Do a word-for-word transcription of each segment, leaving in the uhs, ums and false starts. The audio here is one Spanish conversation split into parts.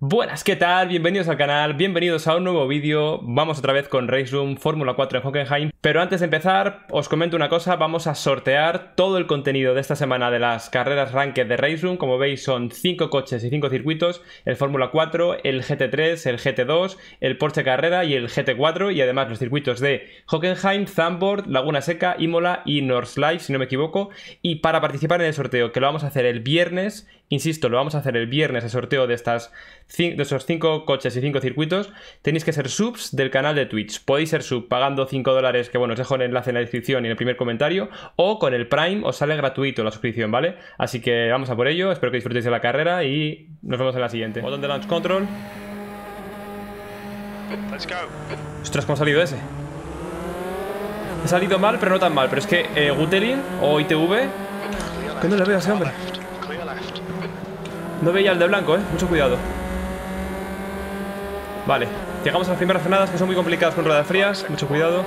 Buenas, ¿qué tal? Bienvenidos al canal, bienvenidos a un nuevo vídeo. Vamos otra vez con RaceRoom, Fórmula cuatro en Hockenheim. Pero antes de empezar, os comento una cosa. Vamos a sortear todo el contenido de esta semana de las carreras ranked de RaceRoom. Como veis, son cinco coches y cinco circuitos. El Fórmula cuatro, el G T tres, el G T dos, el Porsche Carrera y el G T cuatro. Y además los circuitos de Hockenheim, Zandvoort, Laguna Seca, Imola y Nordschleife, si no me equivoco. Y para participar en el sorteo, que lo vamos a hacer el viernes, insisto, lo vamos a hacer el viernes, el sorteo de estas de esos cinco coches y cinco circuitos, tenéis que ser subs del canal de Twitch. Podéis ser sub pagando cinco dólares, que bueno, os dejo el enlace en la descripción y en el primer comentario, o con el Prime os sale gratuito la suscripción, ¿vale? Así que vamos a por ello, espero que disfrutéis de la carrera y nos vemos en la siguiente. Botón de launch control. Let's go. Ostras, ¿cómo ha salido ese? Ha salido mal, pero no tan mal, pero es que eh, Gutelin o I T V... ¿Cuándo le veo a ese hombre? No veía el de blanco, eh, mucho cuidado. Vale, llegamos a las primeras frenadas, que son muy complicadas con ruedas frías, mucho cuidado.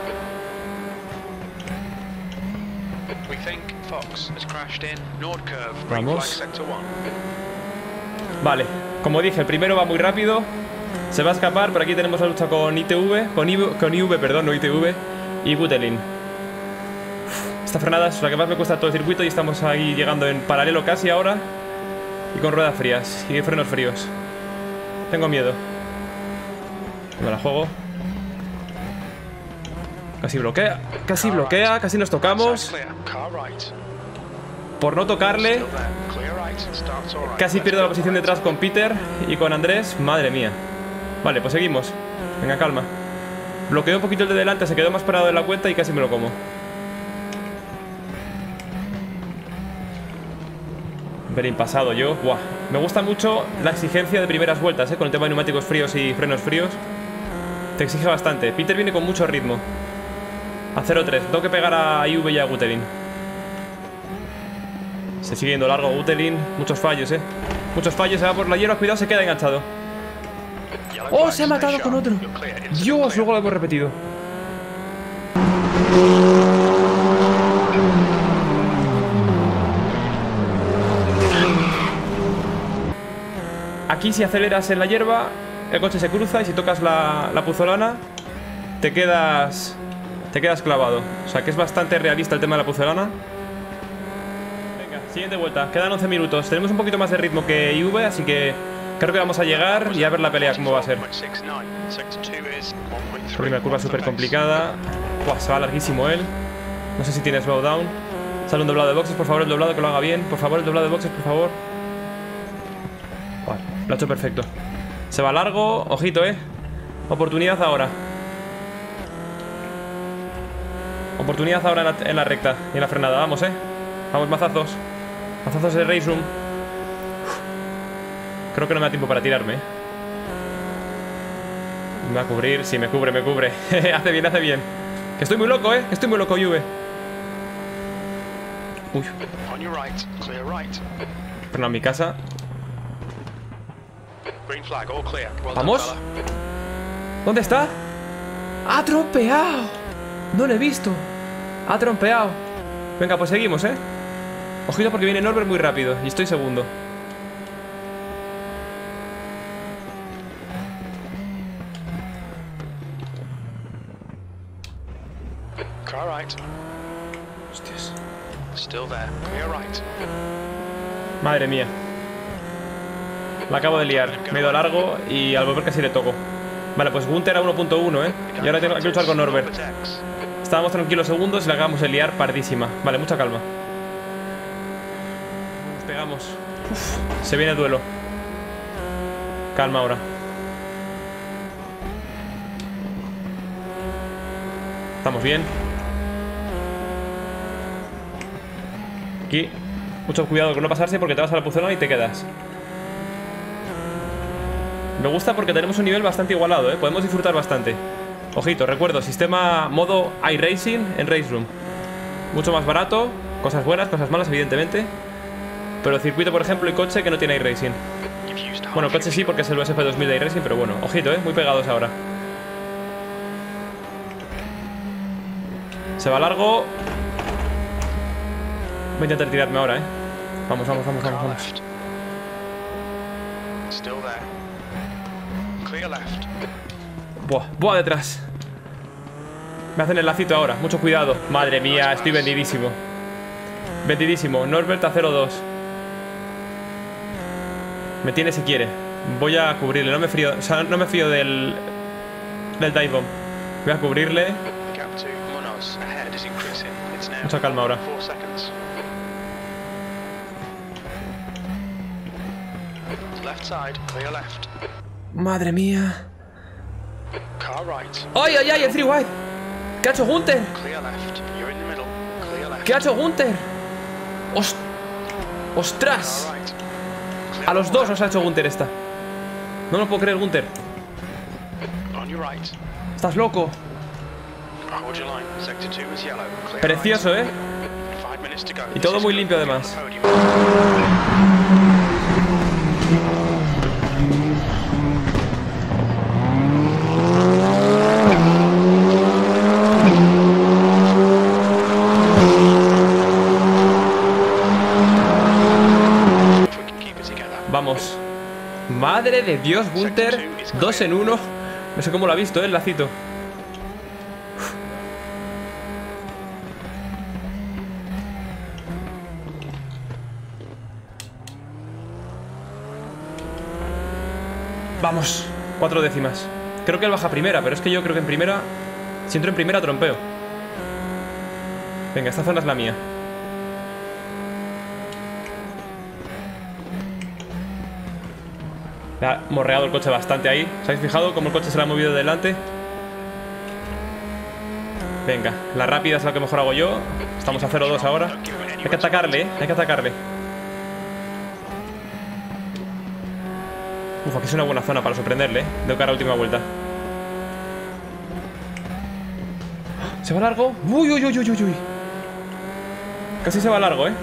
Vamos. Vale, como dije, el primero va muy rápido, se va a escapar, por aquí tenemos la lucha con I T V, con I V, con I V perdón, no I T V, y Gutelin. Esta frenada es la que más me cuesta todo el circuito y estamos ahí llegando en paralelo casi ahora, y con ruedas frías, y frenos fríos. Tengo miedo. Me la juego. Casi bloquea. Casi bloquea. Casi nos tocamos. Por no tocarle. Casi pierdo la posición detrás con Peter y con Andrés. Madre mía. Vale, pues seguimos. Venga, calma. Bloqueó un poquito el de delante. Se quedó más parado de la cuenta y casi me lo como. Verín pasado yo. Buah. Me gusta mucho la exigencia de primeras vueltas, ¿eh? Con el tema de neumáticos fríos y frenos fríos. Te exige bastante. Peter viene con mucho ritmo. A cero tres. Tengo que pegar a I V y a Gutelin. Se sigue yendo largo Gutelin. Muchos fallos, eh. Muchos fallos. Se va por la hierba. Cuidado, se queda enganchado. ¡Oh! Se ha matado con otro. Dios, luego lo hemos repetido. Aquí, si aceleras en la hierba, el coche se cruza y si tocas la, la puzolana te quedas te quedas clavado. O sea que es bastante realista el tema de la puzolana. Venga, siguiente vuelta. Quedan once minutos. Tenemos un poquito más de ritmo que I V, así que creo que vamos a llegar y a ver la pelea cómo va a ser. Primera curva súper complicada. Buah, se va larguísimo él. No sé si tiene slowdown. Sale un doblado de boxes, por favor, el doblado que lo haga bien. Por favor, el doblado de boxes, por favor. Vale, lo ha hecho perfecto. Se va largo, ojito, eh. Oportunidad ahora. Oportunidad ahora en la, en la recta y en la frenada. Vamos, eh. Vamos, mazazos. Mazazos de RaceRoom. Creo que no me da tiempo para tirarme, eh. Me va a cubrir. Sí, me cubre, me cubre. Hace bien, hace bien. Que estoy muy loco, eh. Que estoy muy loco, Juve. Uy. Freno a mi casa. ¿Vamos? ¿Dónde está? ¡Ha trompeado! No lo he visto. ¡Ha trompeado! Venga, pues seguimos, ¿eh? Ojito porque viene Norbert muy rápido. Y estoy segundo. Hostias. Madre mía. La acabo de liar, me he ido largo y al volver casi le toco. Vale, pues Gunther a uno punto uno, ¿eh? Y ahora tengo que luchar con Norbert. Estábamos tranquilos segundos y la acabamos de liar pardísima. Vale, mucha calma. Nos pegamos. Uf, se viene el duelo. Calma ahora. Estamos bien. Aquí, mucho cuidado con no pasarse porque te vas a la puzolana y te quedas. Me gusta porque tenemos un nivel bastante igualado, ¿eh? Podemos disfrutar bastante. Ojito, recuerdo, sistema modo iRacing en RaceRoom. Mucho más barato, cosas buenas, cosas malas, evidentemente. Pero el circuito, por ejemplo, y coche que no tiene iRacing. Bueno, el coche sí, porque es el U S F dos mil de iRacing, pero bueno, ojito, ¿eh? Muy pegados ahora. Se va largo. Voy a intentar tirarme ahora, ¿eh? Vamos, vamos, vamos, vamos, vamos. Buah, buah, detrás. Me hacen el lacito ahora, mucho cuidado. Madre mía, estoy vendidísimo. Vendidísimo, Norbert a cero dos. Me tiene si quiere. Voy a cubrirle, no me fío, o sea, no me fío del Del dive bomb. Voy a cubrirle. Mucha calma ahora. Madre mía. ¡Ay, ay, ay! El three wide. ¿Qué ha hecho Gunther? ¿Qué ha hecho Gunther? Ost... ¡Ostras! A los dos nos ha hecho Gunther esta. No lo puedo creer, Gunther. Estás loco. Precioso, ¿eh? Y todo muy limpio además. Vamos. Madre de Dios, Gunther. Dos en uno. No sé cómo lo ha visto, ¿eh? El lacito. Vamos, cuatro décimas. Creo que él baja primera, pero es que yo creo que en primera... Si entro en primera, trompeo. Venga, esta zona es la mía. Le ha morreado el coche bastante ahí. ¿Os habéis fijado cómo el coche se le ha movido delante? Venga, la rápida es la que mejor hago yo. Estamos a cero dos ahora. Hay que atacarle, ¿eh? Hay que atacarle. Uf, aquí es una buena zona para sorprenderle, ¿eh? De cara a última vuelta. ¿Se va largo? ¡Uy, uy, uy, uy, uy! Casi se va largo, ¿eh?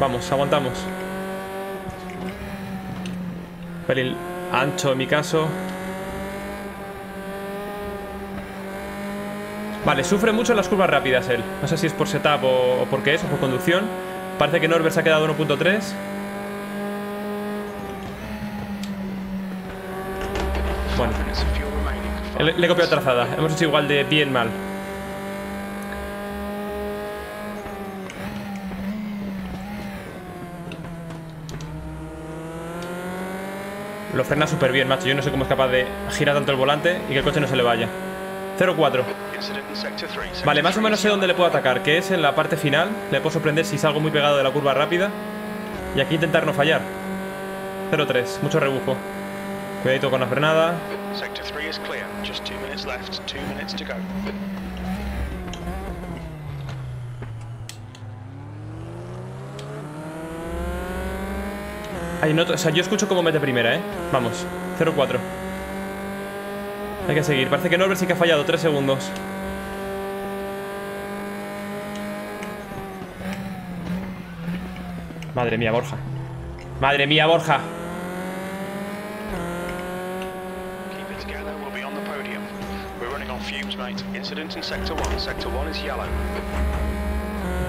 Vamos, aguantamos. Pelín ancho en mi caso. Vale, sufre mucho en las curvas rápidas él. No sé si es por setup o, o por qué es, o por conducción. Parece que Norbert se ha quedado uno punto tres. Bueno, le, le he copiado trazada. Hemos hecho igual de bien mal. Lo frena súper bien, macho. Yo no sé cómo es capaz de girar tanto el volante y que el coche no se le vaya. cero cuatro. Vale, más o menos sé dónde le puedo atacar, que es en la parte final. Le puedo sorprender si salgo muy pegado de la curva rápida. Y aquí intentar no fallar. cero tres. Mucho rebujo. Cuidadito con la frenada. Ay, no, o sea, yo escucho cómo mete primera, ¿eh? Vamos, cero cuatro. Hay que seguir. Parece que Norbert sí que ha fallado, tres segundos. Madre mía, Borja. Madre mía, Borja.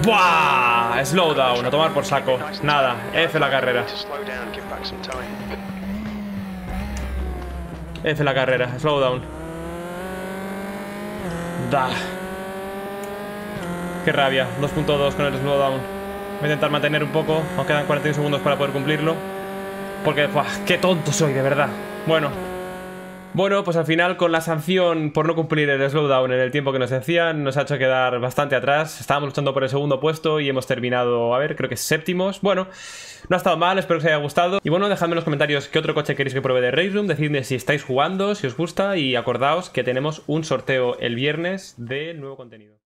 ¡Buah! Slowdown, a tomar por saco. Nada, F la carrera. F la carrera, slowdown. Da. Qué rabia, dos punto dos con el slowdown. Voy a intentar mantener un poco. Nos quedan cuarenta y un segundos para poder cumplirlo. Porque, ¡buah! ¡Qué tonto soy, de verdad! Bueno. Bueno, pues al final con la sanción por no cumplir el slowdown en el tiempo que nos decían, nos ha hecho quedar bastante atrás. Estábamos luchando por el segundo puesto y hemos terminado, a ver, creo que séptimos. Bueno, no ha estado mal, espero que os haya gustado. Y bueno, dejadme en los comentarios qué otro coche queréis que pruebe de RaceRoom. Decidme si estáis jugando, si os gusta, y acordaos que tenemos un sorteo el viernes de nuevo contenido.